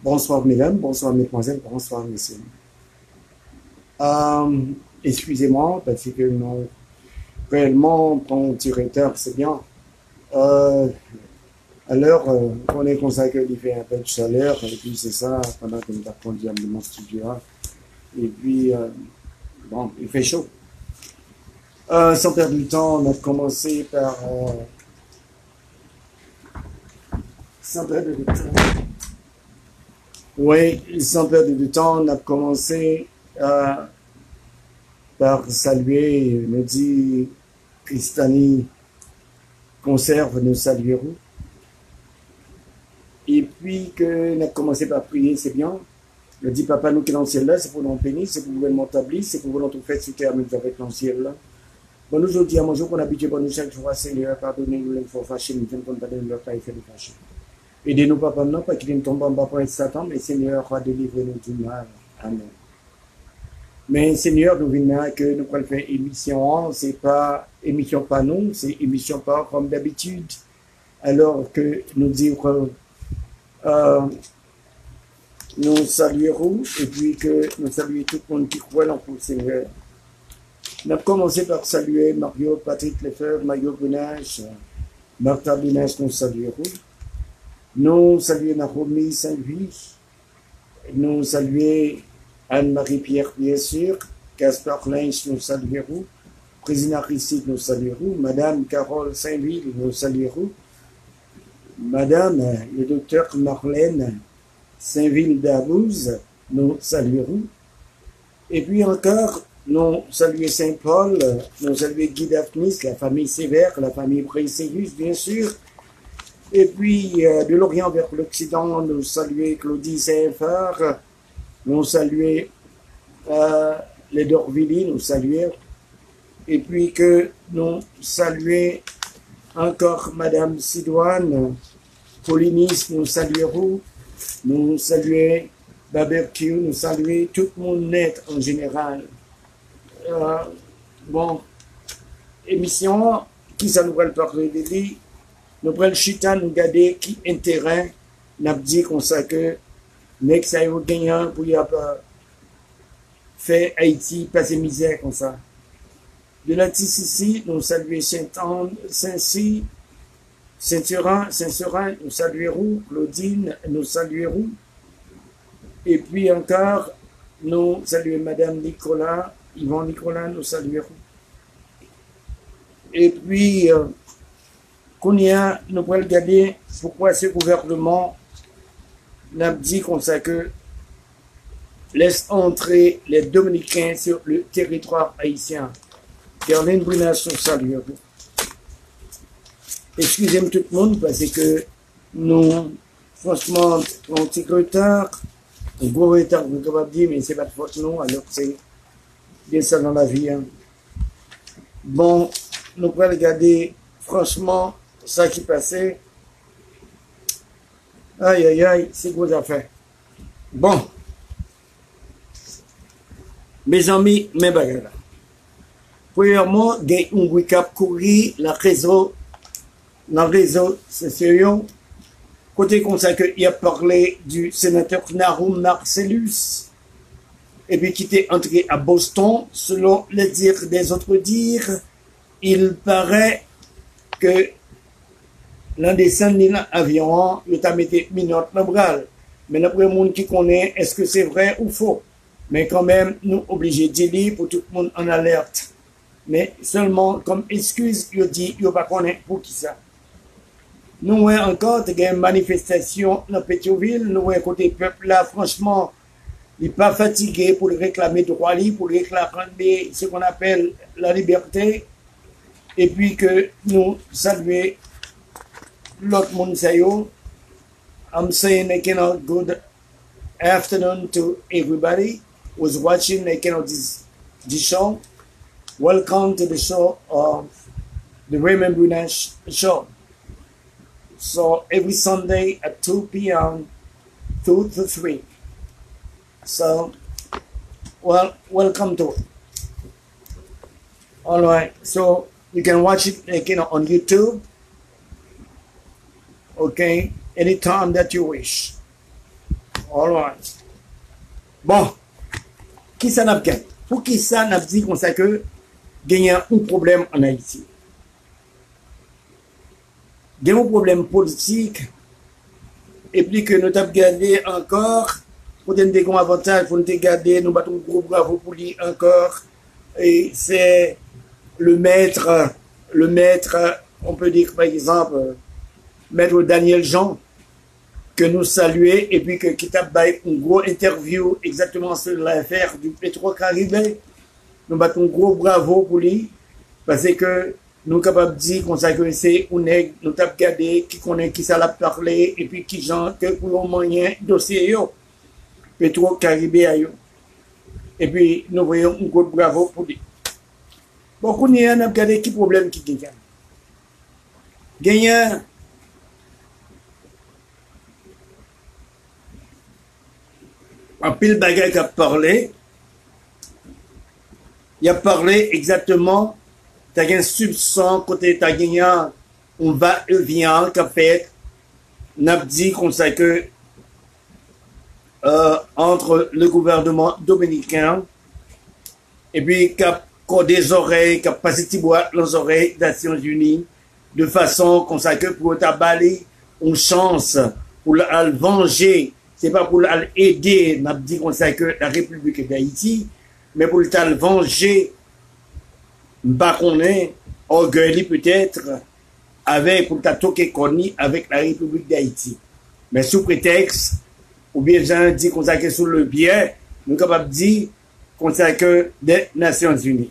Bonsoir mesdames, bonsoir mesdemoiselles, bonsoir messieurs. Excusez-moi, parce que non, réellement, ton directeur, c'est bien. Alors, on est consacré, il fait un peu de chaleur, et puis c'est ça, pendant que nous avons dit à mon studio. Et puis, bon, il fait chaud. Sans perdre du temps, on a commencé par... Sans perdre du temps, on a commencé par saluer, me dit Cristani, conserve, nous saluerons. Et puis qu'on a commencé par prier, c'est bien. Il dit, Papa, nous qui dans le ciel là, c'est pour nous bénir, c'est pour nous m'établir, c'est pour nous faire ce terme avec le ciel là. Bon, nous aujourd'hui, à mon jour qu'on habite, bon, nous chaque jour, Seigneur, pardonnez-nous, nous faut fâcher, nous sommes condamnés, nous leur taille fait nous fâcher. Aidez-nous, Papa, non, pas qu'il ne tombe en bas pour être Satan, mais Seigneur, va délivrer nous du mal. Amen. Mais Seigneur, nous venons que nous pouvons faire émission, c'est pas émission pas non, c'est émission pas comme d'habitude. Alors que nous dirons, nous saluerons, et puis que nous saluons tout le monde qui croit dans le Seigneur. On a commencé par saluer Mario, Patrick Lefebvre, Mario Brunache, Martha Brunage, nous saluerons. Nous saluons Naromé Saint-Louis, nous saluons Anne-Marie-Pierre, bien sûr, Gaspard Lens, nous saluerons, Président Aristide, nous saluerons, Madame Carole Saint-Ville, nous saluerons, Madame le docteur Marlène Saint-Ville d'Avouze, nous saluerons, et puis encore, nous saluons Saint-Paul, nous saluons Guy Daphnis, la famille Sévère, la famille Précéus, bien sûr, et puis de l'Orient vers l'Occident, nous saluons Claudie CFR, nous saluons les Dorvilly, nous saluons, et puis que nous saluons encore Madame Sidouane, Paulinis, nous saluerons, nous saluons Baber Q, nous saluons tout le monde net en général. Bon, émission, qui ça nous va le parler de lui, nous prenons le chutin, nous garder qui intérêt, nous dit qu'on sait que mais que ça y gagnant pour y avoir fait Haïti passer misère comme ça. De la Tississi, nous saluons Saint-Anne, Saint-Cy, Saint-Surin, Saint-Surin, nous saluerons, Claudine, nous saluerons. Et puis encore, nous saluons Madame Nicolas, Yvon Nicolas, nous saluerons. Et puis, qu'on y a, nous pouvons regarder pourquoi ce gouvernement n'a dit qu'on sait que laisse entrer les Dominicains sur le territoire haïtien. Carole Brunache, nous saluerons. Excusez-moi tout le monde parce que nous, franchement, on petit retard, un gros retard, vous pouvez pas dire, mais c'est pas de faute non, alors c'est bien ça dans la vie. Hein. Bon, nous pouvons regarder franchement ça qui passait. Aïe, aïe, aïe, c'est gros affaire. Bon. Mes amis, mes bagages. Premièrement, il y a un recap courrier, la réseau, c'est sérieux. Côté consacré, il a parlé du sénateur Narum Marcellus. Et puis, qui était entré à Boston, selon les dires des autres dires, il paraît que l'un des 5000 avions, il a mis minote l'embral. Mais d'après le monde qui connaît, est-ce que c'est vrai ou faux? Mais quand même, nous obligés d'y lire pour tout le monde en alerte. Mais seulement comme excuse, il dit, il ne va pas connaître pour qui ça. Nous avons encore une manifestation dans Pétionville, nous avons côté peuple là, franchement, il n'est pas fatigué pour réclamer droit libre, pour réclamer ce qu'on appelle la liberté. Et puis que nous saluons l'autre monde, ça y est. I'm saying I cannot good afternoon to everybody who's watching I cannot this show. Welcome to the show of the Raymond Brunache show. So every Sunday at 2 p.m. 2 to 3. So, well, welcome to it. All right, so you can watch it again on YouTube. Okay, anytime that you wish. All right. Bon, qui ça n'a pas fait? Pour qui ça n'a pas dit qu'on sait que gagner un problème en Haïti? Il y a un problème politique, et puis que nous avons gardé encore, pour nous donner un avantage, pour nous garder, nous battons pour bravo pour lui encore, et c'est le maître, on peut dire par exemple, maître Daniel Jean, que nous saluons, et puis que qui t'a fait une grosse interview, exactement sur l'affaire du Petro-Caribé, nous battons un gros bravo pour lui, parce que nous sommes capables de dire qu'on s'agissait ou nègre, nous avons regardé qui connaît qui ça l'a parlé et puis qui gens que pour le moyen dossier yo Petro-Caribé yo. Et puis nous voyons un gros bravo pour lui. Beaucoup n'y en a regardé qui problème qui gagne. Gagnant un pile bagage qui a parlé. Il a parlé exactement. T'as un soupçon côté t'as gagné on va et vient qu'a fait n'a dit qu'on sait que entre le gouvernement dominicain et puis qu'a des oreilles qu'a passé tibois les oreilles des Nations Unies de façon qu'on sait que pour tabali on chance pour le venger c'est pas pour l'aider n'a dit qu'on sait que la République d'Haïti mais pour le venger. Bah qu'on est orgueilleux peut-être avec pour tatoquer connu avec la République d'Haïti. Mais sous prétexte, ou bien j'ai dit qu'on s'est sur le biais, nous sommes capables de dire qu'on s'est que des Nations Unies.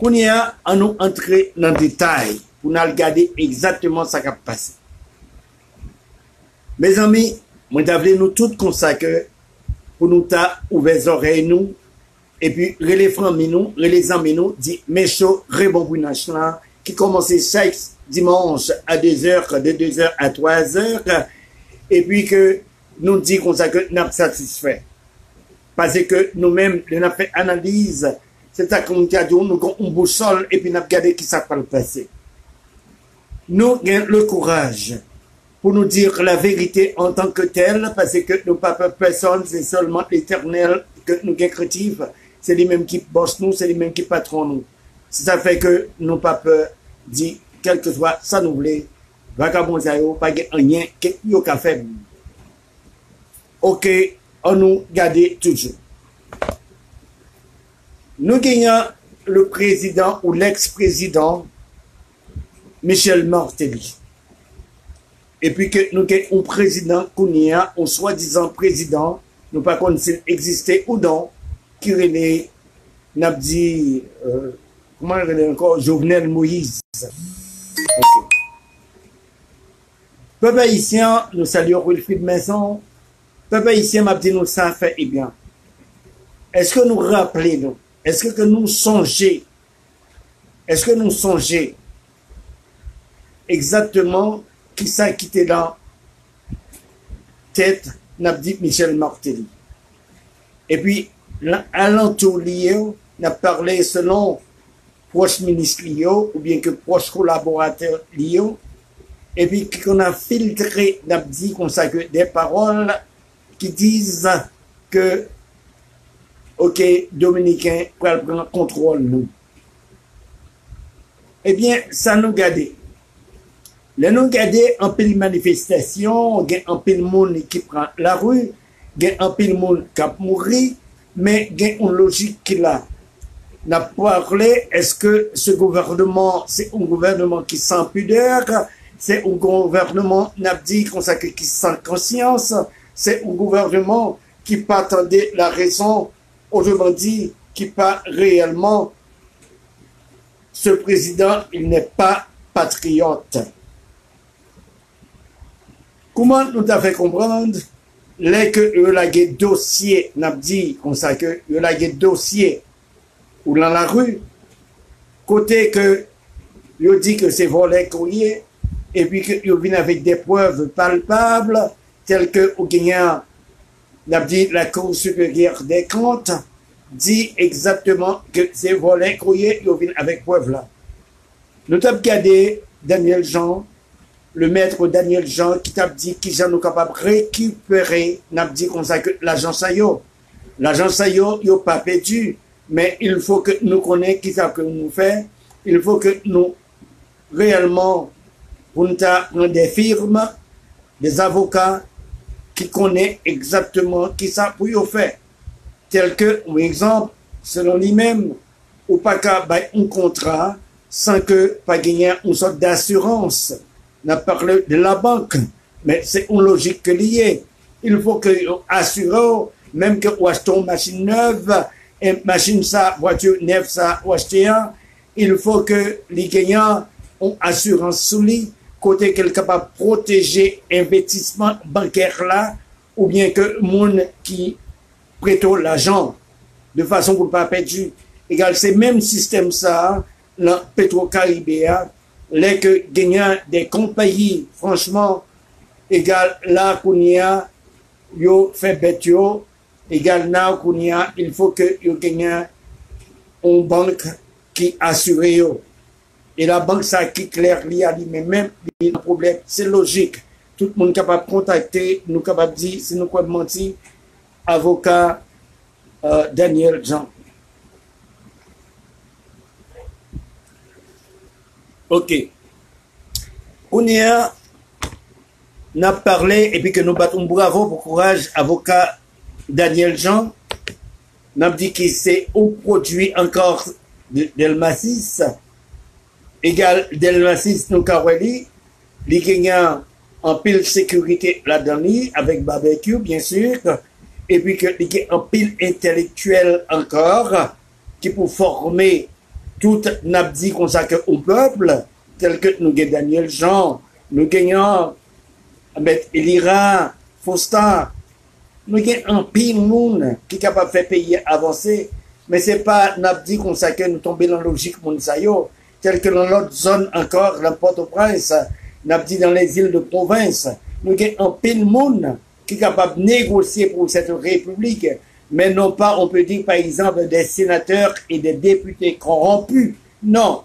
Qu'on y a à nous entrer dans le détail pour nous regarder exactement ce qui a passé. Mes amis, moi j'avais nous tous consacrés pour nous ta ouvert les oreilles nous. Et puis, les frères Minou, les amis nous, dit Michel Raymond Brunache là, qui commençait chaque dimanche à 2h, de 2h à 3h, et puis que nous dit qu'on s'est satisfait. Parce que nous-mêmes, nous avons fait analyse, c'est ça qu'on a dit, nous avons un boussole, et puis nous avons regardé qui ça va le passer. Nous avons le courage pour nous dire la vérité en tant que telle, parce que nous n'avons pas personne, c'est seulement l'Éternel que nous sommes créatifs. C'est lui-même qui bosse nous, c'est lui-même qui patron nous. Ça fait que nous pas peur dit quel que soit ça nous voulait, vagabond zayo pas rien que yo ka fait. OK, on nous garder toujours. Nous gagnons le président ou l'ex-président Michel Martelly. Et puis que nous gagnons un président qu'on y a, un soi-disant président, nous pas connaissons s'il existait ou non. Qui relève, n'a dit, comment relève encore, Jovenel Moïse. Okay. Peuple haïtien, nous saluons Wilfried Maison. Peuple haïtien m'a dit, nous ça fait et bien. Est-ce que nous rappelons, est-ce que nous songeons, exactement qui ça qui était dans tête, n'a dit Michel Martelly. Et puis, l'alentour lié, n'a parlé selon proche ministre lié, ou bien que proche collaborateur lié, et puis qu'on a filtré, n'a dit qu'on sait que des paroles qui disent que, OK, Dominicain, pour prendre contrôle nous. Eh bien, ça nous gardait. Là, nous gardait en pile manifestation, en pile monde qui prend la rue, en pile monde qui a mouru. Mais il y a une logique qui là. N'a pas parlé, est-ce que ce gouvernement, c'est un gouvernement qui sans pudeur, c'est un gouvernement n'a dit qu'on sait qui sans conscience, c'est un gouvernement qui pas attendait la raison, autrement dit, qui pas réellement. Ce président, il n'est pas patriote. Comment nous devons comprendre? Les que eux la dossier n'a dit qu'on sait que eux la dossier ou dans la rue côté que eux dit que c'est volé courrier et puis que eux viennent avec des preuves palpables telles que au gagnant n'a dit la Cour supérieure des comptes dit exactement que c'est volé courrier eux viennent avec preuves là. Nous avons regardé Daniel Jean, le maître Daniel Jean qui t'a dit qu'ils sont capables de récupérer, n'a dit qu'on a que l'agence à yo. L'agence à yo, yo pas perdu, mais il faut que nous connaissions qui t'a que nous fait, il faut que nous réellement on t'a des firmes, des avocats qui connaissent exactement qui ça pour yo faire. Tel que, par exemple, selon lui-même, ou pas qu'à un contrat sans que pas gagner une sorte d'assurance. On a parlé de la banque, mais c'est une logique liée. Il faut que assureur, même que vous achetez une machine neuve, une machine ça, voiture neuve ça, ou achetez un, il faut que les gagnants ont assurance sous lui, côté qu'elle est capable de protéger l'investissement bancaire là, ou bien que monde qui prête l'argent, de façon pour ne pas perdre. Égal, c'est même système ça, dans Petro-Caribé, les que gagnant des compagnies, franchement, égal, là, qu'on y a, yo, fait bête yo, égal, là, qu'on y a, il faut que yo gagnant une banque qui assure yo. Et la banque, ça, qui claire, li a lui-même, il y a un problème, c'est logique. Tout le monde capable de contacter, nous capable de dire, si nous pouvons mentir, avocat, Daniel Jean. Ok. On y a, n'a parlé, et puis que nous battons bravo pour courage, avocat Daniel Jean. N'a dit qu'il s'est au produit encore d'Elmasis. Égal d'Elmasis, nous caroli. Les gagnants en pile sécurité là-dedans, avec Baber Q, bien sûr. Et puis que les gagnants en pile intellectuel encore, qui pour former tout n'a dit consacré au peuple, tel que nous gagnons Daniel Jean, nous gagnons Elira, Fausta, nous gagnons un pire monde qui est capable de faire payer avancer, mais ce n'est pas n'a dit consacré nous tomber dans la logique Mounsayo, tel que dans l'autre zone encore, dans Port-au-Prince, n'a dit dans les îles de province, nous gagnons un pire monde qui est capable de négocier pour cette république. Mais non pas, on peut dire, par exemple, des sénateurs et des députés corrompus. Non.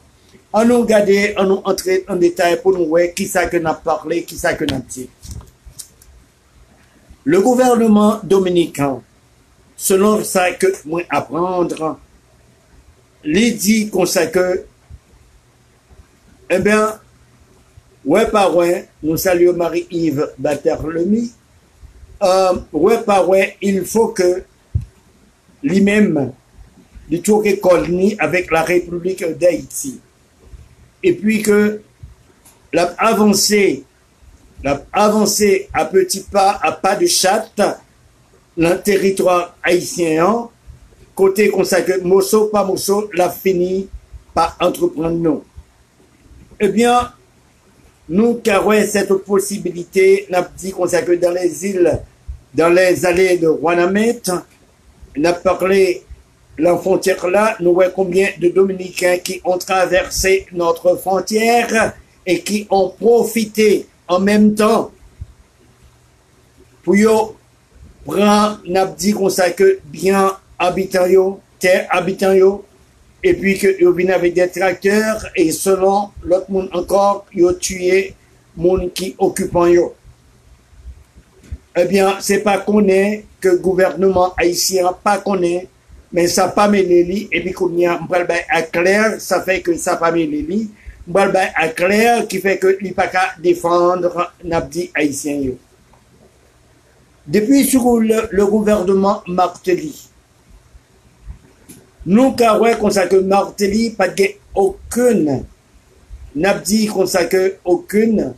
On nous regardait, on nous entrait en détail pour nous voir qui ça que n'a parlé, qui ça que n'a dit. Le gouvernement dominicain, selon ça que moi apprendre, les dit qu'on sait que, eh bien, ouais par ouais, nous saluons Marie-Yves Baterlemy, ouais par ouais, il faut que lui-même, du tour colonie avec la République d'Haïti. Et puis que l'a avancé à petits pas, à pas de chatte, dans le territoire haïtien, côté consacré, morceau par morceau, l'a fini par entreprendre nous. Eh bien, nous, car cette possibilité, l'a dit consacré dans les îles, dans les allées de Wanamètre, on a parlé de la frontière là, nous voyons combien de Dominicains qui ont traversé notre frontière et qui ont profité en même temps pour prendre, on a dit qu'on sait que bien habitants, terre habitants, et puis qu'ils viennent avec des tracteurs et selon l'autre monde encore, ils ont tué les gens qui occupent. Eh bien, c'est pas qu'on est que le gouvernement haïtien pas connaît, mais ça pas mêlé li, et puis qu'on y a Mbalba à clair, ça fait que ça pas mêlé li, Mbalba à clair qui fait que il pas qu'à défendre n'abdi haïtien yo. Depuis sur le gouvernement Martelly, nous carré consacre Martelly pas de aucune, n'abdi consacre aucune,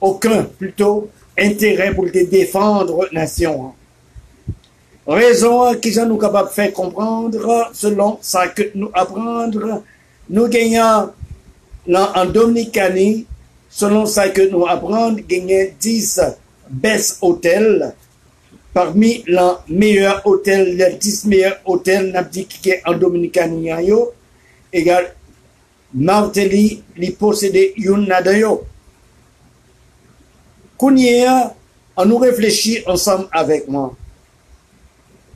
aucun plutôt intérêt pour te défendre nation. Raison qui sont nous capables de faire comprendre, selon ça que nous apprendre, nous gagnons en Dominicanie, selon ça que nous apprendre, gagnons 10 best hôtels, parmi les meilleurs hôtels, les 10 meilleurs hôtels, n'a dit qui est en Dominicanie, égal, Martelly, les possédés, yon n'a d'ailleurs. Qu'on y est, on nous réfléchit ensemble avec moi.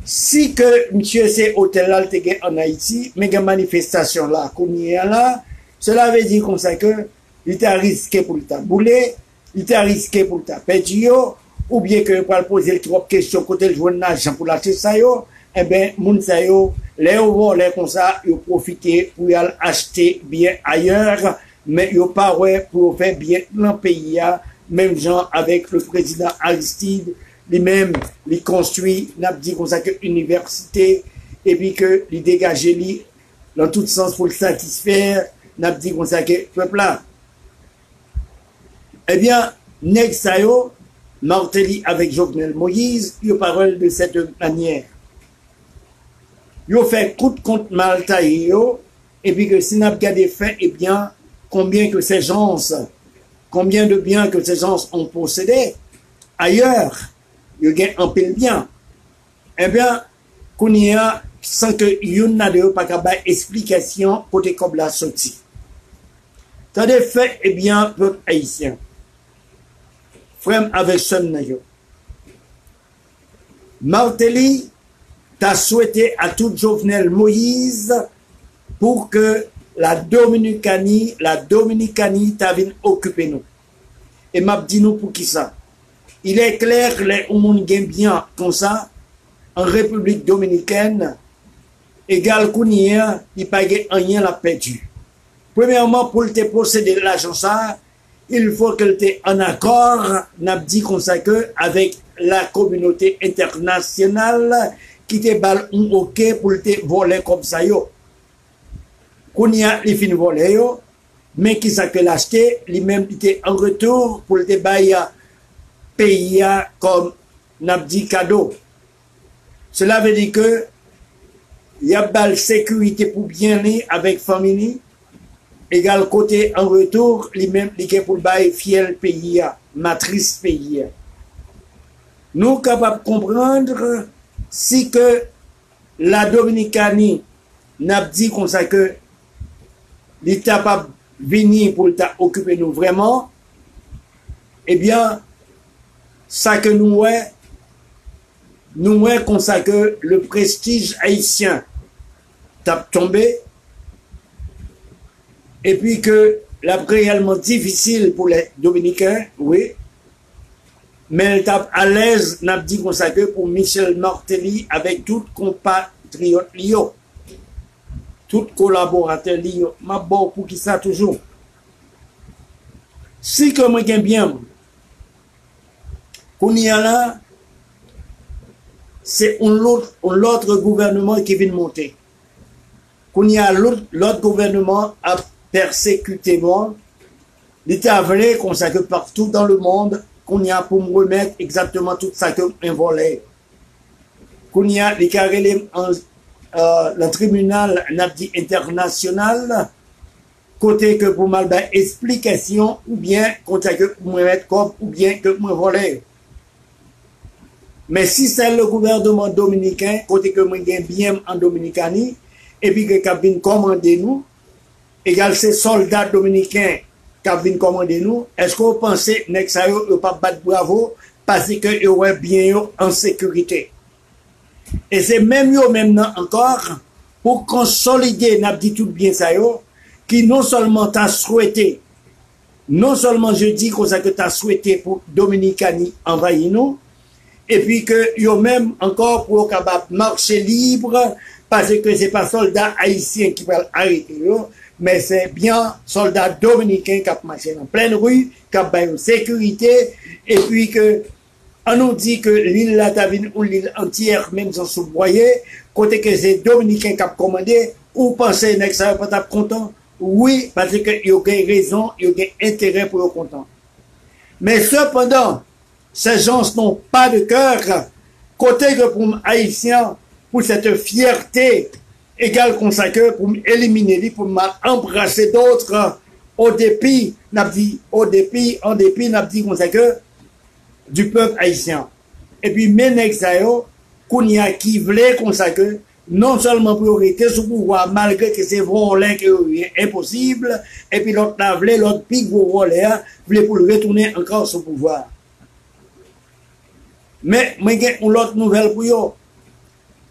Si que monsieur c'est hôtel là en Haïti, mais une manifestation là, qu'on y est là, Cela veut dire comme ça que il t'a risqué pour le temps bouler, il t'a risqué pour le temps perdre, ou bien que pour poser trois questions côté le journage pour l'acheter ça, eh bien, moun sa yo, les voleurs comme ça, ils profitent pour aller acheter bien ailleurs, mais ils parlent pour faire bien dans le pays, même genre avec le président Aristide, lui-même, il construit, n'a dit comme ça que université, et puis que il dégage lui dans tout sens pour le satisfaire, n'a dit comme ça que peuple là. Eh bien, nèg sa yo, Martelly avec Jovenel Moïse, ils parlent de cette manière. Yo fait coup de compte Malta et puis que si n'a pas des faits, eh bien, combien que ces gens, combien de biens que ces gens ont possédé ailleurs, yo gagne un pile bien. Eh bien, qu'on y a, sans que yon n'a de pas qu'à explication pour tes comme la sortie. T'as des faits, eh bien, peuple haïtien. Frère avec son nayo. Martelly, t'as souhaité à tout Jovenel Moïse pour que la Dominicanie t'a venu occuper nous. Et m'a dit nous pour qui ça? Il est clair que les gens gagnent bien comme ça, en République Dominicaine, égal qu'on y a, il paye rien la perdu. Premièrement, pour te posséder de l'argent ça, il faut que tu aies un accord, n'a dit comme ça que, avec la communauté internationale, qui te balle un ok pour te voler comme ça yo. Qu'on y a les fins volés yo, mais qui ça que l'acheter, lui-même il était en retour pour te bailler pays comme n'abdi cadeau. Cela veut dire que il y a balle sécurité pour bien aller avec famille, égal côté en retour, lui-même il est pour bailler fiel pays, matrice pays. Nous capables de comprendre. Si que la Dominicanie n'a dit comme ça que l'État pas venu pour occuper nous vraiment, eh bien, ça que nous comme ça que le prestige haïtien tape tombé, et puis que la réellement difficile pour les Dominicains, oui. Mais elle tape à l'aise, n'a dit qu'on s'accueille pour Michel Martelly avec tout compatriote Lio, tout collaborateur Lio, ma bon pour qui ça toujours. Si que moi j'aime bien, qu'on y a là, c'est l'autre gouvernement qui vient monter. Qu'on y a l'autre gouvernement à persécuter moi, l'État vrai qu'on s'accueille partout dans le monde, qu'on y a pour me remettre exactement tout ça que un volet. Qu'on y a les carrés en le tribunal international, côté que pour mal explication, ou bien qu'on t'a que me mettre comme, ou bien que me voler. Mais si c'est le gouvernement dominicain, côté que me gagne bien en Dominicanie, et puis que Kabine commande nous, égal ces soldats dominicains, Kavin commandez nous, est-ce que vous pensez que ça ne pas battre bravo parce que vous êtes bien en sécurité? Et c'est même eux maintenant encore pour consolider n'abdi tout bien ça qui non seulement t'a souhaité, non seulement je dis que t'as souhaité pour Dominicani envahir nous, et puis que eux même encore pour marcher libre parce que c'est pas soldats haïtiens qui veulent arrêter eux. Mais c'est bien soldats dominicains qui ont marché en pleine rue, qui ont baillé en sécurité, et puis que, on nous dit que l'île Latavine ou l'île entière, même sans sous-boyer, côté que c'est dominicains qui ont commandé, ou pensez que ça va pas être content? Oui, parce qu'ils ont raison, ils ont intérêt pour être content. Mais cependant, ces gens n'ont pas de cœur, côté que pour les haïtiens, pour cette fierté, égal consacré pour éliminer, pour embrasser d'autres, au dépit, n'a dit consacré du peuple haïtien. Et puis, Menexayo, qu'on y a qui voulait consacrer, non seulement priorité sous pouvoir, malgré que c'est volé, que impossible, et puis l'autre la voulait, l'autre pique pour voler, voulait pour le retourner encore sous pouvoir. Mais, moi, j'ai une autre nouvelle pour vous.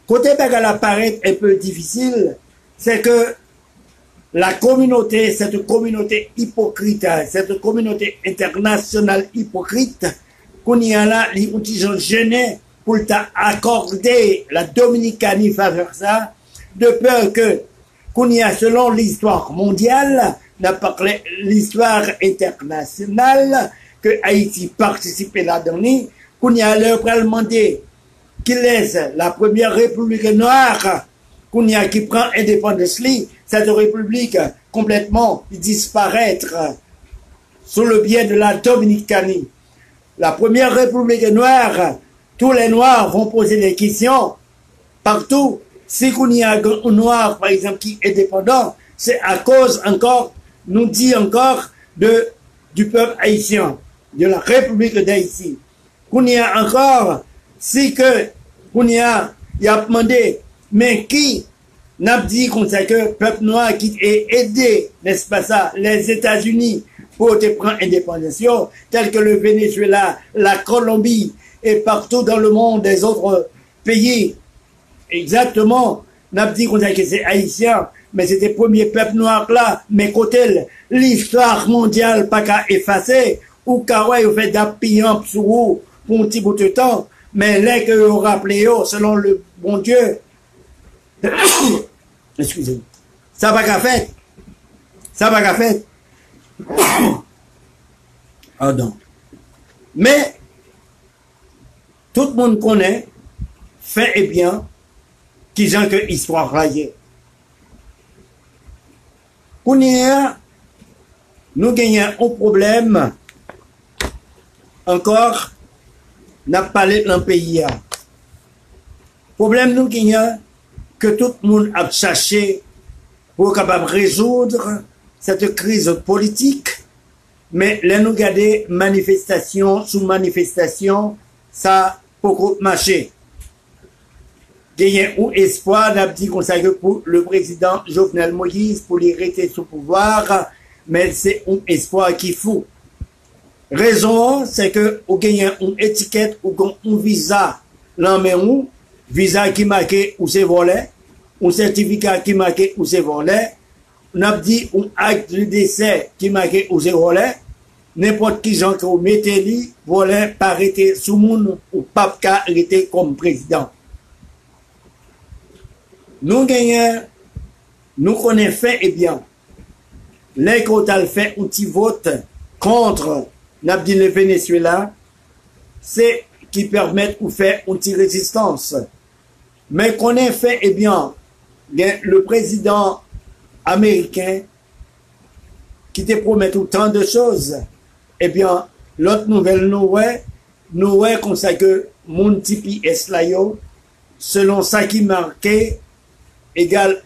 Côté bagarre apparaît un peu difficile, c'est que la communauté, cette communauté hypocrite, cette communauté internationale hypocrite, qu'on y a là, les outils sont gênés pour t'accorder la Dominicanie faveur ça, de peur que, qu'on y a selon l'histoire mondiale, n'a pas l'histoire internationale, que Haïti participe là-dedans, qu'on y a leur demandé qui laisse la première république noire, qu'on y a qui prend indépendance, cette république complètement disparaître sous le biais de la Dominicanie. La première république noire, tous les noirs vont poser des questions partout. Si qu'on y a un noir, par exemple, qui est dépendant, c'est à cause encore, nous dit encore, du peuple haïtien, de la République d'Haïti. Qu'on y a encore, si que, qu'on y a demandé, mais qui n'a dit qu'on sait que le peuple noir qui est aidé, n'est-ce pas ça, les États-Unis pour te prendre indépendance, tel que le Venezuela, la Colombie et partout dans le monde des autres pays. Exactement, n'a dit qu'on sait que c'est haïtien, mais c'était le premier peuple noir là, mais côté l'histoire mondiale pas qu'à effacer, ou qu'à ouais, vous faites d'appuyer sur vous pour un petit bout de temps, mais là que vous rappelez, selon le bon Dieu, excusez-moi, ça va qu'à faire, ça va qu'à faire. Ah non. Mais, tout le monde connaît, fait et bien, qui j'en que histoire raillée. Qu'on y a, nous gagnons un problème, encore, n'a pas parlé dans le pays. Problème nous gagnons, que tout le monde a cherché pour capable résoudre cette crise politique, mais là nous regardons manifestation sous manifestation, ça beaucoup marché. Il y a un espoir d'abdi conseil pour le président Jovenel Moïse pour lui rester sous pouvoir, mais c'est un espoir qui fou. Raison, c'est que vous gagnez une étiquette ou un visa, l'emmène visa qui marqué ou c'est volé, un certificat qui marqué ou c'est volé, on a dit un acte de décès qui marqué ou c'est volé, n'importe qui gens que vous mettez lui, volé, pas arrêté sous monde ou pas arrêté comme président. Nous gagnons, nous connaissons fait et bien. Les quotas fait un petit vote contre le Venezuela, c'est qui permettent de faire une petite résistance. Mais qu'on ait fait, eh bien, le président américain qui te promet autant de choses, eh bien, l'autre nouvelle, nous voyons comme ça que mon tipi eslayo, selon ça qui marquait, égal,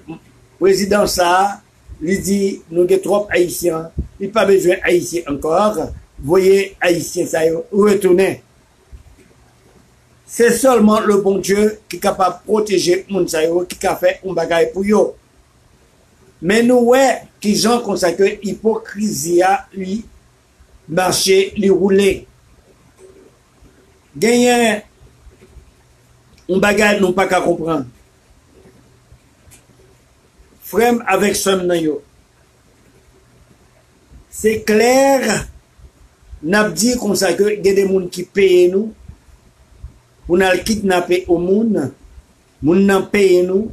président ça, lui dit, nous sommes trop haïtiens, il n'y a pas besoin d'haïtiens encore, voyez, haïtiens ça, retournez. C'est seulement le bon Dieu qui est capable de protéger les gens, qui a fait un bagage pour eux. Mais nous, ouais, qui gens consacrés, l'hypocrisie, lui, marcher, lui rouler. Gagner un bagage, nous pas qu'à comprendre. Frère avec son yo. C'est clair, n'a dit consacré, il y a des gens qui payent nous. On a kidnappé au monde, on a payé nous,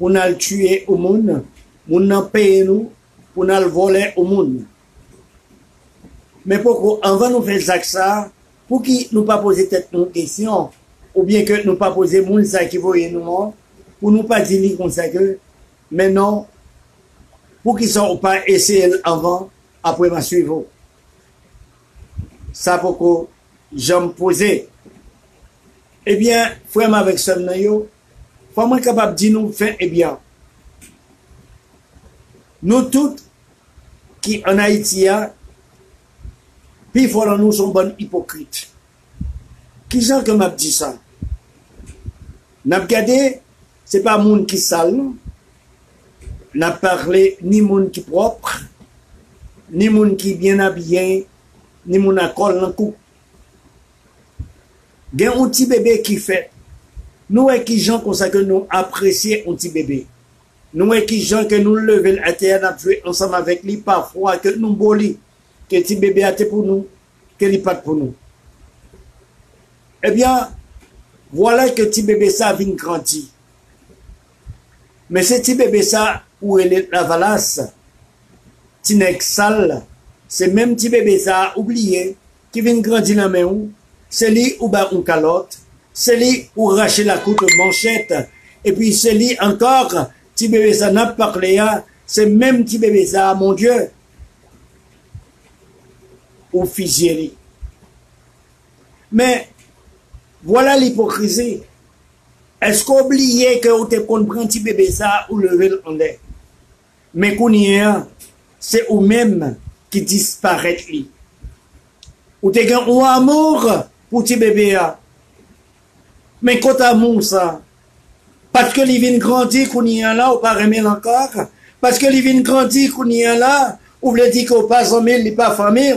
on a tué au monde, on a payé nous, on a volé au monde. Mais pourquoi on va nous faire ça? Pour qui nous pas poser peut-être nos questions, ou bien que nous pas poser monde ça qui voyait nous, pour nous pas dire comme ça que, mais non, pour qu'ils sont pas essayé avant, après ma suivre. Ça pourquoi j'en posais. Eh bien, frère avec son yo, comment capable de dire nous faire eh bien. Nous tous qui en Haïti, puis voilà nous sont bonnes hypocrites. Qui gens que m'a dit ça? N'a regardé, c'est pas monde qui sale, n'a parlé ni monde qui propre, ni monde qui bien habillé, ni monde à col en coupe. Il y a un petit bébé qui fait. Nous, qui gens, nous apprécions un petit bébé. Nous exigeons que nous levions à terre, jouer ensemble avec lui, parfois que nous boli, que petit bébé a été pour nous, que n'est pas pour nous. Eh bien, voilà que petit bébé ça vient grandir. Mais ce petit bébé ça, où est la valasse, petit nec sale, c'est même petit bébé ça oublié, qui vient grandir dans mes mains, c'est lui ou bat une calotte, c'est lui ou racher la coupe manchette, et puis c'est lui encore, petit bébé ça n'a pas parlé, c'est même petit bébé ça, mon Dieu, ou figérie. Mais, voilà l'hypocrisie. Est-ce qu'on oublie que vous te comprenez petit bébé ça ou lever en l'air? Mais qu'on y est, c'est vous-même qui disparaît. Ou te gagne un amour pour petit bébé. Mais quand amour ça, parce que les vignes grandissent qu'on y est là, ou pas remettre encore, parce que les vignes grandissent qu'on y est là, ou voulez dire qu'on passe en mille, pas famille,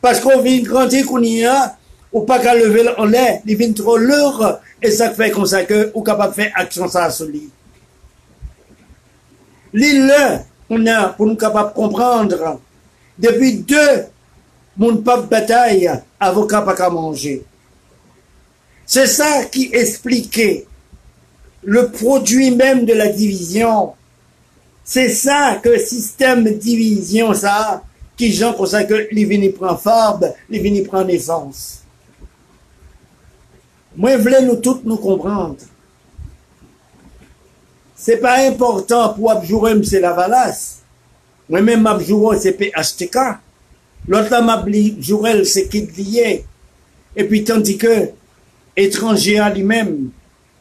parce qu'on vient grandir qu'on y est là, ou pas qu'à lever en l'air, il vient trop lourd, et ça fait comme ça que, ou capable de faire action ça sur lui. L'île, on a, pour nous capable de comprendre, depuis deux, mon pape bataille, avocat pas qu'à manger. C'est ça qui expliquait le produit même de la division. C'est ça que système de division, ça, qui gens comme ça que les vignes prennent forme, les vignes prennent naissance. Moi, je voulais nous tous nous comprendre. C'est pas important pour abjourer M. Lavalas. Moi-même, abjourer, c'est PHTK. L'autre, abjourer, c'est Kidlié. Et puis, tandis que, étranger à lui-même,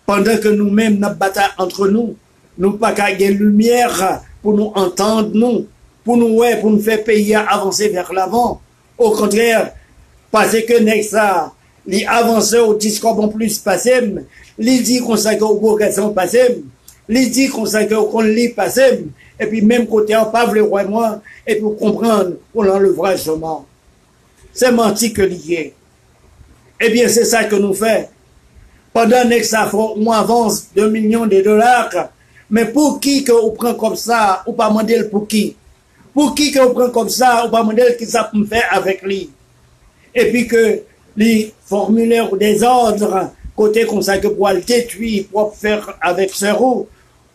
pendant que nous-mêmes, nous battons entre nous, nous pas qu'à gagner lumière pour nous entendre, nous, pour nous, ouais, pour nous faire payer, avancer vers l'avant. Au contraire, parce que Nexa, les avanceurs au discours vont plus passer, les dit qu'on s'accorde au bourg qu'elles sont passées, les dit qu'on s'accorde qu'on les passait, et puis même côté en Pavle et moi, et pour comprendre qu'on enlèvera justement. C'est menti que lié. Eh bien, c'est ça que nous faisons. Pendant que ça on avance 2 millions de dollars, mais pour qui que on prend comme ça, ou pas demander pour qui? Pour qui que on prend comme ça, ou pas demander qui ça peut faire avec lui? Et puis que, les formulaires des ordres, côté qu'on ça que pour le détruire, pour faire avec sœur ou,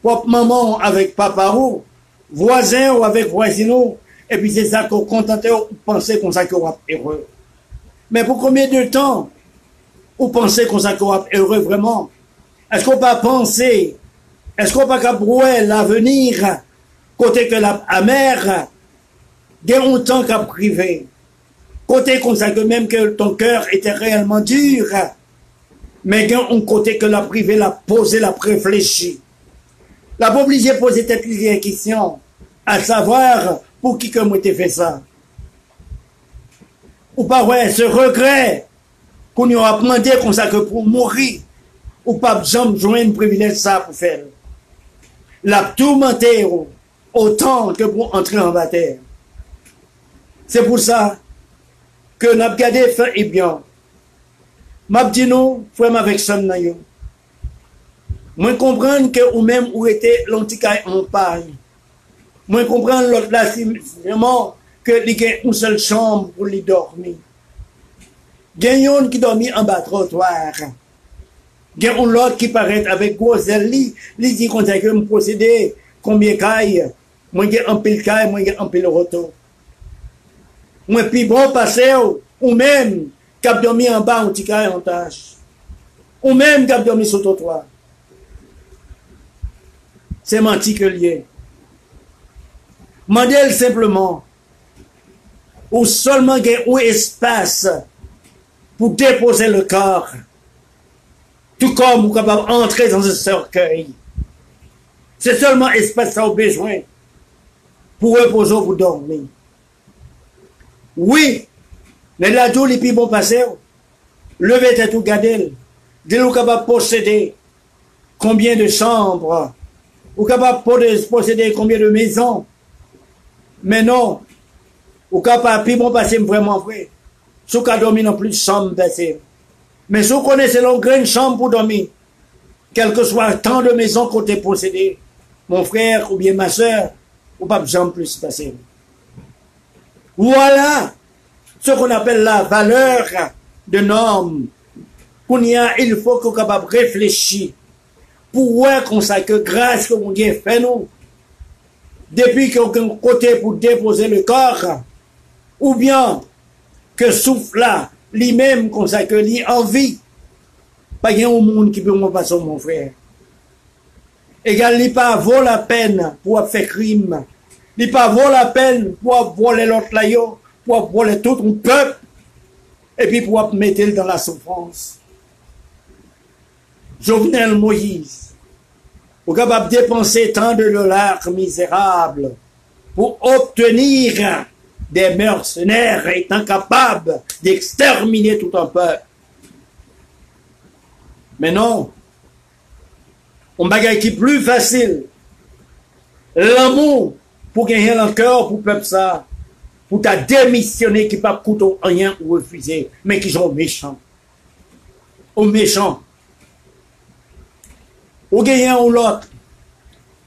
pour maman avec papa ou, voisin ou avec voisinaux, et puis c'est ça qu'on contentait, ou pensait qu'on ça qu'on va heureux. Mais pour combien de temps, ou pensez qu'on ça qu'on va heureux vraiment? Est-ce qu'on va penser, est-ce qu'on va caprouer l'avenir, côté que la amère, dès longtemps qu'à privé? Côté qu'on sait que même que ton cœur était réellement dur, mais on côté que la privée l'a posé, l'a réfléchi. L'a pas obligé de poser cette question, à savoir pour qui que moi t'ai fait ça. Ou pas, ouais, ce regret qu'on nous a demandé qu'on sait que pour mourir, ou pas besoin de joindre privilège ça pour faire. L'a tourmenté autant que pour entrer en bataille. C'est pour ça que nous avons gardé fait et bien. Je dis nous, frère avec son yo. Je comprends que ou même ou était l'anticaille en paille. Je comprends l'autre là, vraiment, que il y a une seule chambre pour lui dormir. Il y a une qui dormit en bas trottoir. Il y a une autre qui paraît avec gros zèle. Il dit qu'on a que procéder combien de cailles. Moi, j'ai un pile caille, moi, j'ai un pile retour. Moi, puis bon passé, ou même, qui a dormi en bas, on t'a en tâche. Ou même, qui a dormi sur ton toit. C'est menti que lié. Mandel simplement, ou seulement il y a un espace pour déposer le corps. Tout comme vous êtes capable d'entrer dans un cercueil. C'est seulement espace ça au besoin pour reposer ou pour dormir. Oui, mais là, tout les bon passé, levez tête ou gadel, de nous capable posséder combien de chambres, ou capable posséder combien de maisons. Mais non, ou capable pi bon passé vraiment vrai. Sous qu'à dormir non plus de chambre passé. Mais si vous connaissez l'on grain de chambre pour dormir, quel que soit tant de maisons qu'on te possédé, mon frère ou bien ma soeur, ou pas besoin de plus passer. Voilà ce qu'on appelle la valeur de normes. Il faut qu'on soit capable de réfléchir pour voir qu'on sait que grâce que mon Dieu fait nous, depuis qu'on côté pour déposer le corps, ou bien que souffle là, lui-même qu'on sait que lui en vie, pas qu'il y a un monde qui peut m'en passer mon frère. Et qu'il n'y pas vaut la peine pour faire crime, il n'y pas vaut la peine pour voler l'autre là-haut, pour voler tout un peuple, et puis pour mettre dans la souffrance. Jovenel Moïse, vous êtes capable de dépenser tant de dollars misérables pour obtenir des mercenaires étant capables d'exterminer tout un peuple. Mais non, on bagaille qui est plus facile. L'amour pour gagner l'encore pour le peuple ça, pour ta démissionner qui pas coûter rien ou refuser, mais qui sont méchants. Aux méchants. Ou gagnant ou l'autre,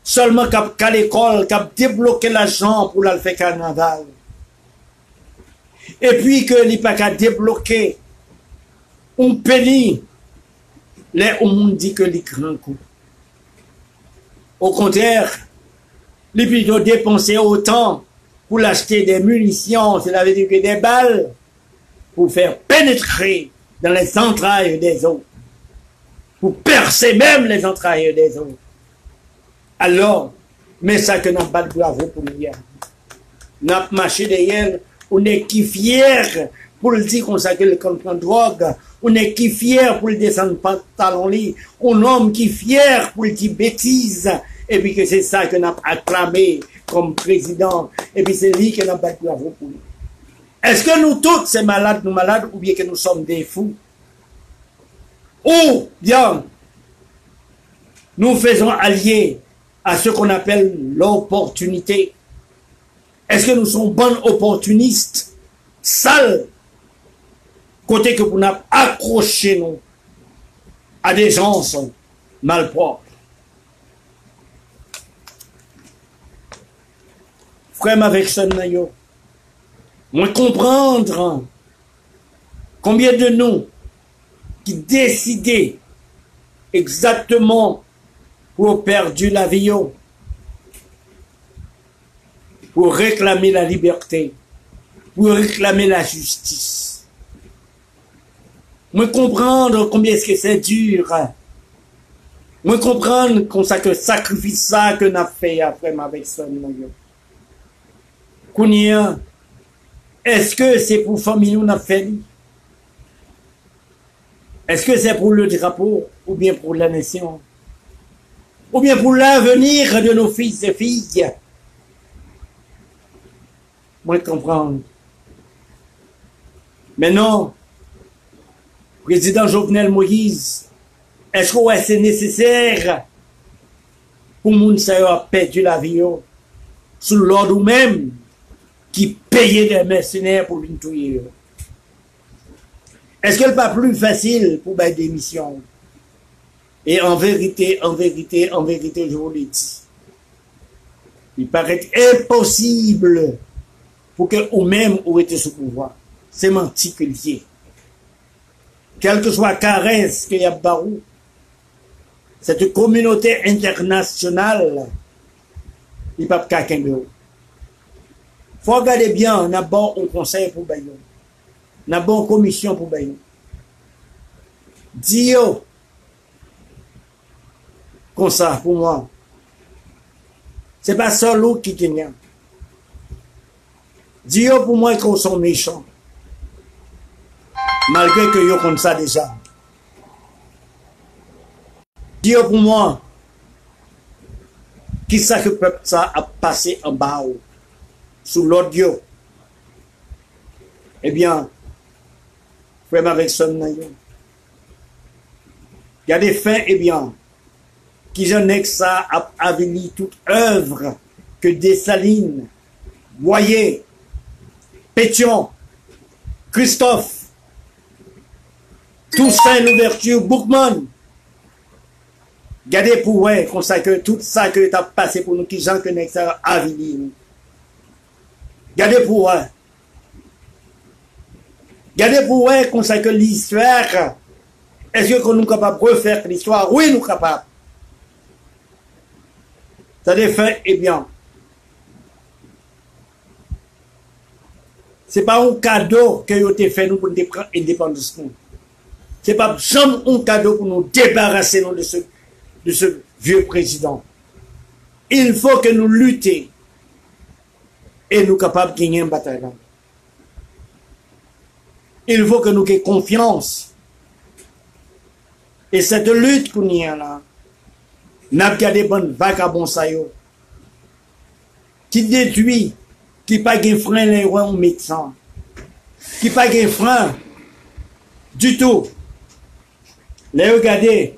seulement qu'à l'école, qu'à débloquer l'argent pour la faire carnaval. Et puis que l'IPAC a débloqué, on pénit, les on dit que les grands coups. Au contraire, les plutôt dépenser autant pour l'acheter des munitions, cela veut dire que des balles, pour faire pénétrer dans les entrailles des autres. Pour percer même les entrailles des autres. Alors, mais ça que n'a pas de bravo pour nous. N'a pas marché derrière, on est qui fier pour le dire qu'on s'accule contre la drogue, on est qui fier pour le descendre pantalon-lit, on homme qui fier pour le dire bêtise, et puis que c'est ça que n'a pas acclamé comme président, et puis c'est lui qui n'a pas de bravo pour nous. Est-ce que nous tous, ces malades, nous malades, ou bien que nous sommes des fous? Ou bien, nous faisons allier à ce qu'on appelle l'opportunité. Est-ce que nous sommes bons opportunistes, sales, côté que nous accrochons à des gens malpropres? Frère avec son nayo, moi comprendre combien de nous qui décidaient exactement pour perdre la vie, pour réclamer la liberté, pour réclamer la justice. Moi comprendre combien est-ce que c'est dur. Moi comprendre qu'on que sacrifice ça que n'a fait après avec son Kounia, est-ce que c'est pour famille ou n'a fait? Est-ce que c'est pour le drapeau ou bien pour la nation? Ou bien pour l'avenir de nos fils et filles? Moi, je comprends. Mais non, président Jovenel Moïse, est-ce que c'est nécessaire pour moun sa yo a perdu la vie sous l'ordre ou même qui payait des mercenaires pour une tuer? Est-ce qu'elle n'est pas plus facile pour faire des missions? Et en vérité, je vous le dis, il paraît impossible pour que ou même ou été sous pouvoir. C'est menti que lié. Quelle que soit la caresse qu'il y a barou, cette communauté internationale, il n'y a pas qu'un bureau. Il faut regarder bien, on a bon un conseil pour Bayon. N'a bonne commission pour Bayon. Dio, comme ça, pour moi, c'est pas seulement qui tient. Dio, pour moi, qu'on sont méchants. Malgré que yo comme ça déjà. Dio, pour moi, qui ça que peuple ça a passé en bas, sous l'ordre. Eh bien, même avec son naïon. Il y a des faits, eh bien, qui j'en ai que ça a avili toute œuvre que Dessaline, Boyer, Pétion, Christophe, Toussaint Louverture, Boukman, Gardez pour vous, comme ça que tout ça que tu as passé pour nous, qui gens que nous avons à venir. Gardez pour vous. Gardez pour vous, comme ça que l'histoire, est-ce que nous sommes capables de refaire l'histoire? Oui, nous sommes capables. Ça a fait, eh bien. Ce n'est pas un cadeau que vous avez fait nous pour nous prendre l'indépendance. Ce n'est pas jamais un cadeau pour nous débarrasser de ce vieux président. Il faut que nous luttions et nous sommes capables de gagner une bataille. Il faut que nous ayons confiance. Et cette lutte que nous avons là, nous avons gardé bonne vagabond qui détruit, qui n'a pas de frein les rois ou médecins, qui n'a pas de frein du tout. Les regardez,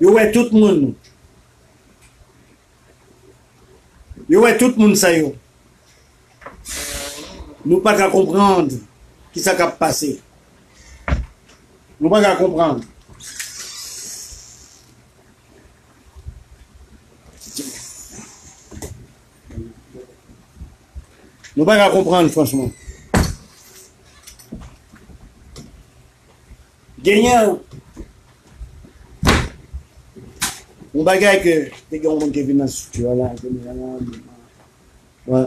vous voyez tout le monde. Vous voyez tout le monde ça. Nous ne pouvons pas comprendre ce qui s'est passé. Nous ne pouvons pas comprendre. Nous ne pouvons pas comprendre, franchement. Gagnant, on bagaille que les gars ont vu dans ce tu là. Ouais.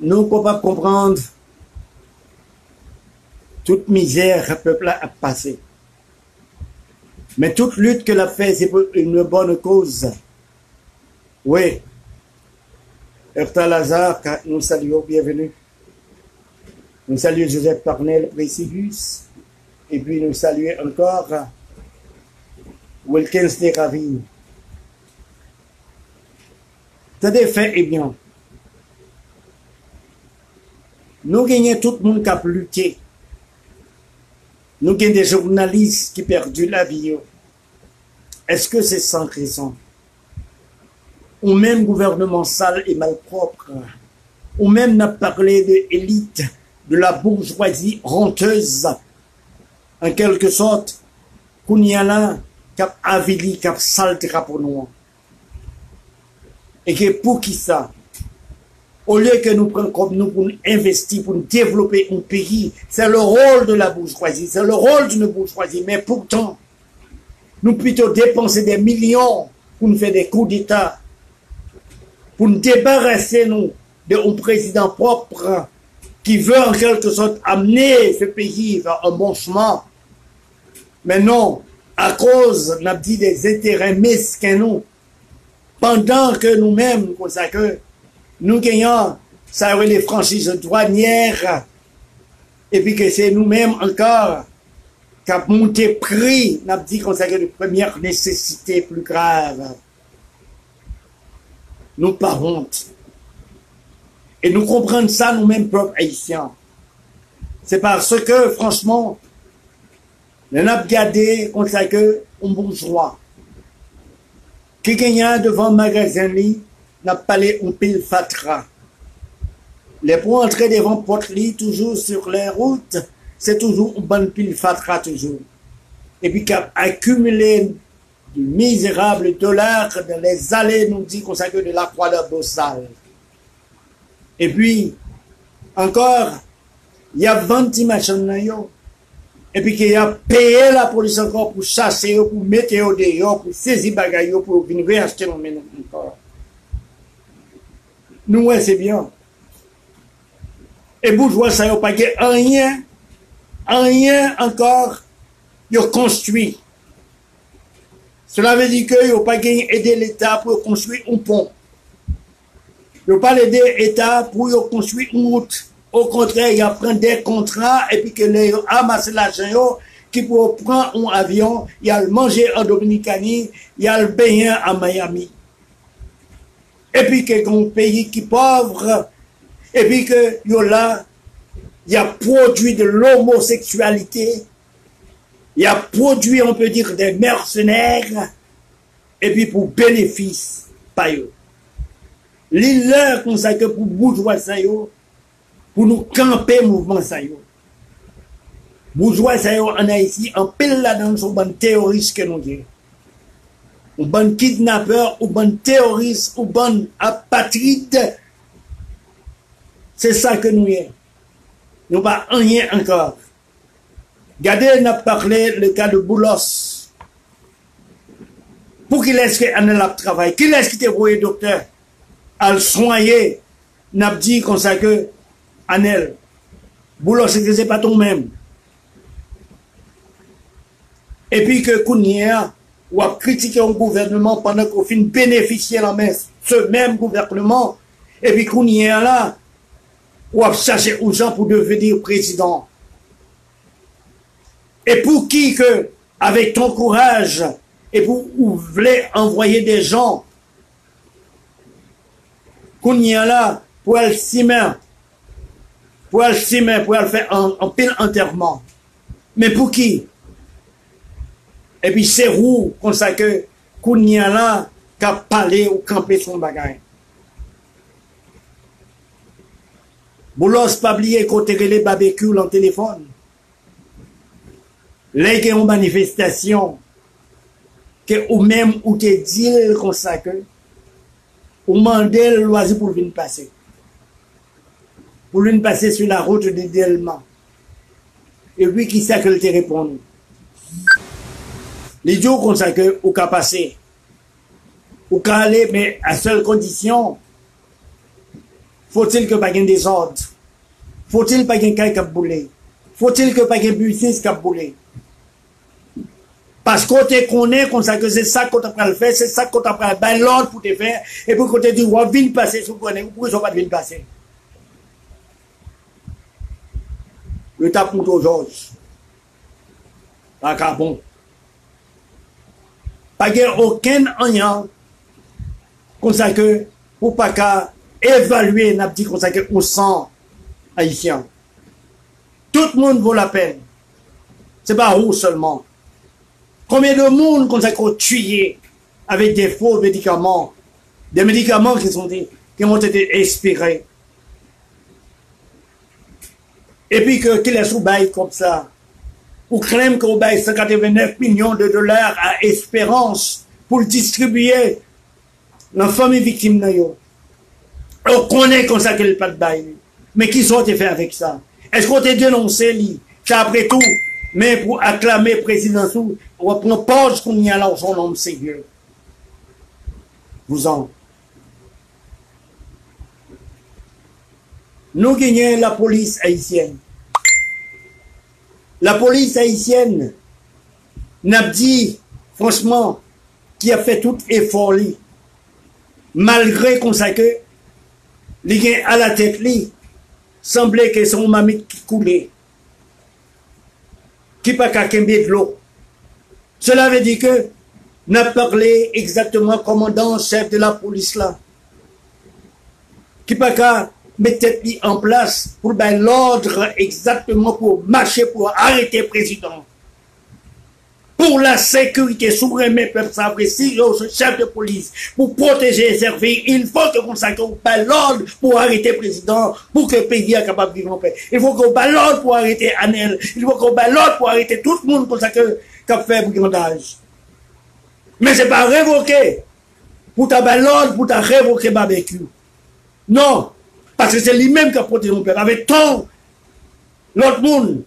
Nous ne pouvons pas comprendre toute misère que le peuple a passée. Mais toute lutte que l'a fait, c'est pour une bonne cause. Oui. Erta Lazare, nous saluons, bienvenue. Nous saluons Joseph Parnell, Précigus. Et puis nous saluons encore Wilkins des Ravines. T'as des faits, eh bien. Nous gagnons tout le monde qui a lutté. Nous gagnons des journalistes qui ont perdu la vie. Est-ce que c'est sans raison? Ou même gouvernement sale et malpropre, ou même n'a parlé de l'élite, de la bourgeoisie honteuse, en quelque sorte, qu'on y a là, cap avili, cap sale drapeau noir. Et que pour qui ça? Au lieu que nous prenions comme nous pour nous investir, pour nous développer un pays, c'est le rôle de la bourgeoisie, c'est le rôle d'une bourgeoisie. Mais pourtant, nous plutôt dépenser des millions pour nous faire des coups d'État, pour nous débarrasser nous d'un président propre qui veut en quelque sorte amener ce pays vers un bon chemin. Mais non, à cause, on a dit, des intérêts mesquins nous, pendant que nous-mêmes, nous gagnons, ça aurait les franchises douanières, et puis que c'est nous-mêmes encore qui avons monté prix, n'a dit qu'on s'agit de première nécessité plus grave. Nous pas honte. Et nous comprenons ça nous-mêmes, peuple haïtien. C'est parce que, franchement, nous avons gardé qu'on s'agit un bourgeois qui gagne devant le magasin, n'a pas les un pile fatra. Les points entrés devant Portly, toujours sur les routes, c'est toujours un bon pile fatra, toujours. Et puis, qu'a accumulé du misérable dollar dans les allées, nous dit qu'on s'agit de la croix de Bossal. Et puis, encore, il y a 20 machines là-haut. Et puis, qu'il y a payé la police encore pour chasser, pour mettre dehors, pour saisir les choses, pour venir acheter nos ménages encore. Nous, ouais, c'est bien. Et bourgeois, ça n'a pas rien, rien encore, ils ont construit. Cela veut dire qu'ils n'ont pas aidé l'État pour construire un pont. Ils n'ont pas aidé l'État pour construire une route. Au contraire, ils prennent des contrats et puis qu'ils amassent l'argent qui pour prendre un avion, ils ont mangé en Dominicanie, ils ont baigné à Miami. Et puis que un pays qui est pauvre, et puis que il a produit de l'homosexualité, il a produit, on peut dire, des mercenaires, et puis pour bénéfice, pas eux. L'île qu'on sait que pour bourgeois, pour nous camper mouvement, bourgeois ça en Haïti en pile là dans son bande terroriste que nous dit. Ou bande kidnappeur, ou bande terroriste, ou bande apatride. C'est ça que nous y. Nous pas rien encore. Regardez, on a parlé le cas de Boulos. Pour qui laisse que Anel travaille? Qui laisse qui te voyait docteur? À le soigner. N'a dit comme ça que Anel. Boulos, c'est pas ton même. Et puis que Kounia ou a critiqué un gouvernement pendant qu'on finit bénéficier la main ce même gouvernement. Et puis Kounia là, ou a cherché aux gens pour devenir président. Et pour qui que, avec ton courage, et pour vous voulez envoyer des gens, qu'on y a là, pour elle s'aimer, pour elle faire un pile enterrement. Mais pour qui? Et puis c'est où, comme ça que, qu'on y a là, qu'à parler ou camper son bagage. Boulos, pas oublier qu'on tire les Baber Q en téléphone. Les qui ont manifestation, que ou même ou te dit comme ça que, ou mandé le loisir pour venir passer. Pour venir passer sur la route de Delma. Et puis qui sait que le te répond. Les jours comme ça que, ou qu'à passer. Ou qu'à aller, mais à seule condition, faut-il que pas gagne des ordres? Faut-il pas gagne quelqu'un qui a boulé? Faut-il que pas gagne business qui a boulé? Parce qu'on te connaît comme ça, que c'est ça qu'on t'a pris à le faire, c'est ça qu'on t'a pris à ben l'ordre pour te faire, et puis qu'on te dit, ouais, viens passer, si vous prenez, pourquoi ils n'ont pas de vigne passer? Le tape pour toi, Georges. Pas qu'à bon. Pas qu'il n'y a aucun ennuyant, comme ça que, pour pas qu'à évaluer, n'a dit comme ça que, on sent haïtien. Tout le monde vaut la peine. C'est pas où seulement. Combien de monde qu'on a tué avec des faux médicaments, des médicaments qui ont été expirés. Et puis qu'il est sous bail comme ça, ou crème qu'on baille 189 millions de dollars à espérance pour le distribuer dans la famille victime. On connaît comme ça qu'il n'est pas de bail. Mais qu'ils ont été fait avec ça? Est-ce qu'on t'a dénoncé, ça après tout? Mais pour acclamer président sous, on prend pause qu'on y a là son homme sérieux. Vous en. Nous gagnons la police haïtienne. La police haïtienne n'a dit, franchement, qui a fait tout effort, malgré qu'on sait que les gains à la tête, semblait que son mamie qui coulait. Qui pas qu'à de l'eau. Cela veut dire que n'a parlé exactement commandant chef de la police là. Qui pas qu'à mettre en place pour ben l'ordre exactement pour marcher, pour arrêter le président. Pour la sécurité souveraine, mais peuple s'apprécie, le chef de police, pour protéger les services, il faut que vous sachiez pas l'ordre pour arrêter le président, pour que le pays soit capable de vivre en paix. Il faut qu'on bat l'ordre pour arrêter Anel. Il faut qu'on bat l'ordre pour arrêter tout le monde pour ça que fait brigandage. Mais c'est pas révoqué. Pour ta bat l'ordre, pour ta révoquer Baber Q. Non. Parce que c'est lui-même qui a protégé le peuple. Avec tant l'autre monde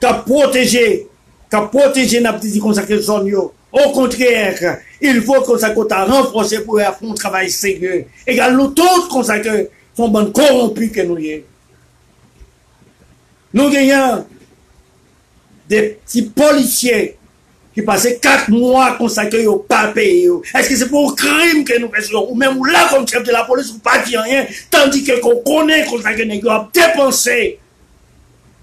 qui a protégé n'a pas dit qu'on s'accroche zone yo. Au contraire, il faut qu'on s'accroche à renforcer pour faire un travail sérieux. Également, tous qu'on s'accroche sont bonnes corrompus que nous y. Nous gagnons des petits policiers qui passaient 4 mois qu'on s'accroche au papier. Est-ce que c'est pour un crime que nous faisons? Ou même là, comme chef de la police, on ne pas dire rien, tandis que qu'on connaît qu'on s'accroche à dépenser.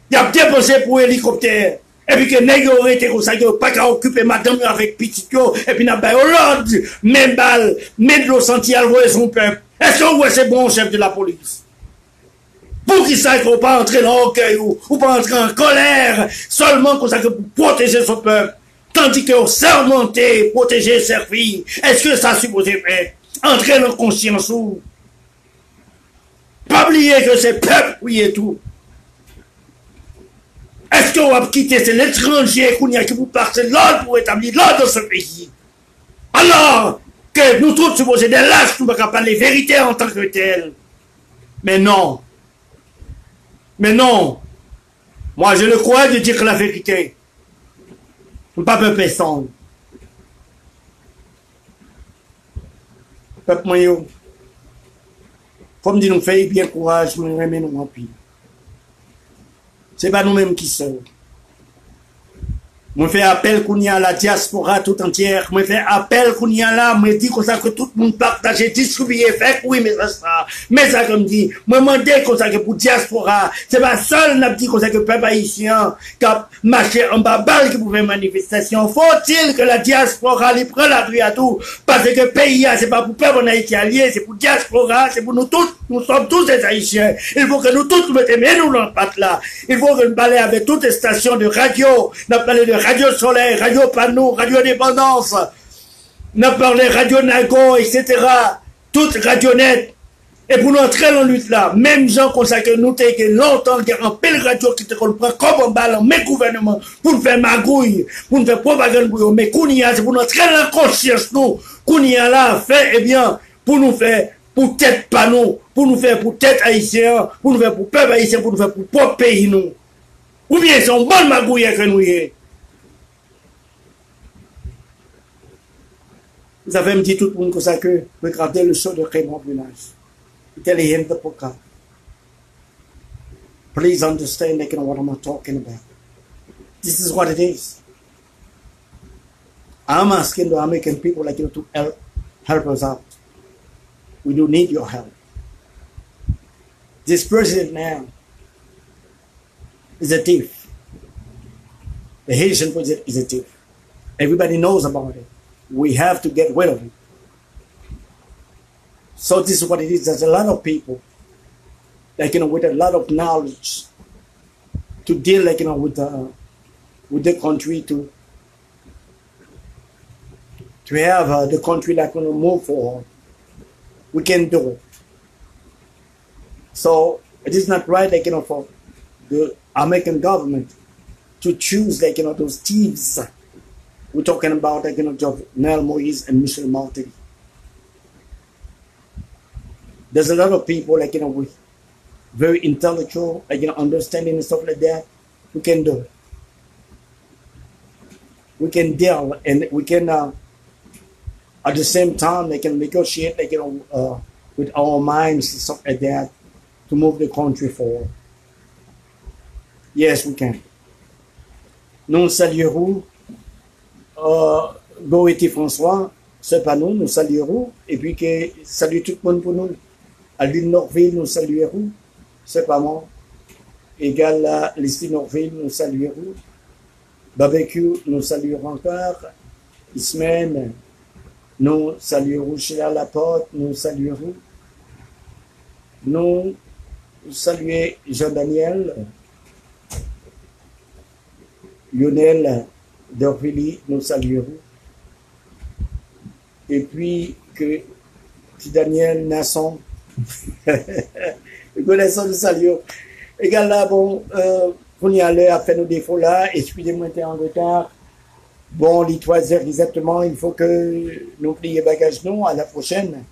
Il a dépensé pour hélicoptère. Et puis que négoré été comme ça, il n'y a pas qu'à occuper madame avec petit yo, et puis n'a pas l'ordre, même balle, même de l'eau sentir, voyez son peuple. Est-ce qu'on voit c'est bon chef de la police? Pour qu'il sache qu'on pas entrer dans l'orgueil ou pas entrer en colère, seulement comme ça que pour protéger son peuple. Tandis que sermenter, protéger, servir, est-ce que ça suppose faire? Entrer dans conscience ou? Pas oublier que c'est peuple, oui et tout. Est-ce ghetto a quitté, c'est l'étranger qui vous passe l'ordre pour établir l'ordre dans ce pays. Alors que nous tous supposés des lâches, nous ne pouvons pas parler vérité en tant que tel. Mais non. Mais non. Moi, je le crois de dire la vérité. Je ne pas peur personne. Peuple moyen, comme dit nous faisons bien courage, nous remettons en pile. Ce n'est pas nous-mêmes qui sommes. Je fais appel qu'on y a la diaspora tout entière. Je fais appel qu'on y a là. Je dis que tout le monde partage, distribue, fait. Oui, mais ça. Mais ça, comme dit, je demande qu'on ça que pour diaspora. C'est pas seul, n'a dit qu'on ça que peuple haïtien, qui a marché en babal, qui pouvait manifestation. Faut-il que la diaspora lui prenne la rue à tout? Parce que le pays, c'est pas pour peuple en Haïti allié, c'est pour diaspora, c'est pour nous tous. Nous sommes tous des haïtiens. Il faut que nous tous nous mettons dans le patte là. Il faut que nous parlions avec toutes les stations de radio. Nous parlons de Radio Soleil, Radio Panneau, Radio Dépendance, nous parlons Radio Nago, etc. Toutes Radio Net. Et pour nous très en lutte là, même gens consacrés nous que longtemps qu'il y a un bel radio qui te comprend comme en ballon, mais gouvernement, pour nous faire magouille, pour nous faire propagande pour nous, mais qu'on y a, c'est pour nous très en conscience nous, qu'on y a là, fait, eh bien, pour nous faire pour tête panneau, pour nous faire pour tête haïtien, pour nous faire pour peuple haïtien, pour nous faire pour propre pays nous. Ou bien c'est un bon magouille que nous y est. Vous avez me dit tout le monde que ça que regardez le show de Raymond Brunache. C'était les hymnes de Poca. Please understand like, you know, what I'm talking about. This is what it is. I'm asking the American people like you to help us out. We do need your help. This president now is a thief. The Haitian president is a thief. Everybody knows about it. We have to get rid of it. So this is what it is. There's a lot of people, like you know, with a lot of knowledge to deal, like you know, with the country to have the country like you know, move forward. We can do it. So it is not right, like you know, for the American government to choose, like you know, those thieves. We're talking about, like, you know, Jovenel Moïse and Michel Martelly. There's a lot of people, like, you know, with very intellectual, like, you know, understanding and stuff like that. We can do it. We can deal and we can, at the same time, they can negotiate, like, you know, with our minds and stuff like that to move the country forward. Yes, we can. Non saluerons. Goethe et François, c'est pas nous, nous saluerons, et puis que salut tout le monde pour nous. À l'île Norville, nous saluerons, c'est pas moi. Égal à l'île Norville, nous saluerons. Baber Q, nous saluerons encore. Ismaël, nous saluerons. Chez Laporte, nous saluerons. Nous saluons Jean-Daniel, Lionel, Dorvilly, nous saluerons. Et puis que Daniel Nasson, nous saluons. Et là, bon, on y allait après nos défauts là, excusez-moi, j'étais en retard. Bon, les 3 heures exactement, il faut que nous plions bagages, non, à la prochaine.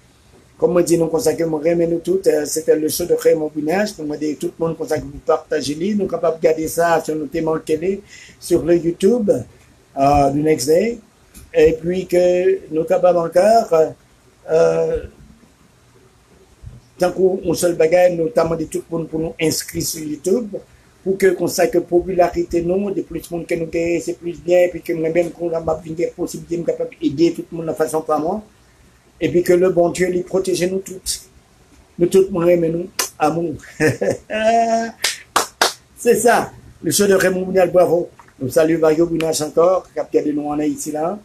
Comme on dit, nous consacrons nous toutes, c'était le show de Raymond Brunache. Nous dit tout le monde consacre vous partagez, nous sommes capables de garder ça sur nos témoins télé, sur le YouTube. Du next day, et puis que nous capables encore, tant qu'on se le bagaille, notamment de tout le monde pour nous inscrire sur YouTube, pour que qu'on sache que popularité nous, de plus de monde que nous gagnons, c'est plus bien, et puis que même qu'on a une possibilité de capable aider tout le monde de façon par moi, et puis que le bon Dieu lui protège nous toutes. Nous toutes, nous aimons, amour. C'est ça, le show de Raymond Brunache, bravo. Nous saluons Mario Brunache encore, qui a de nous en Haïti là.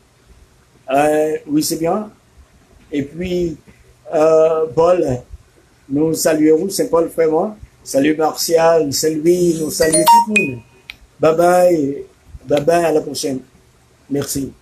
Oui, c'est bien. Et puis, Paul, nous saluons, c'est Paul vraiment. Salut Martial, c'est lui, nous saluons tout le monde. Bye bye, à la prochaine. Merci.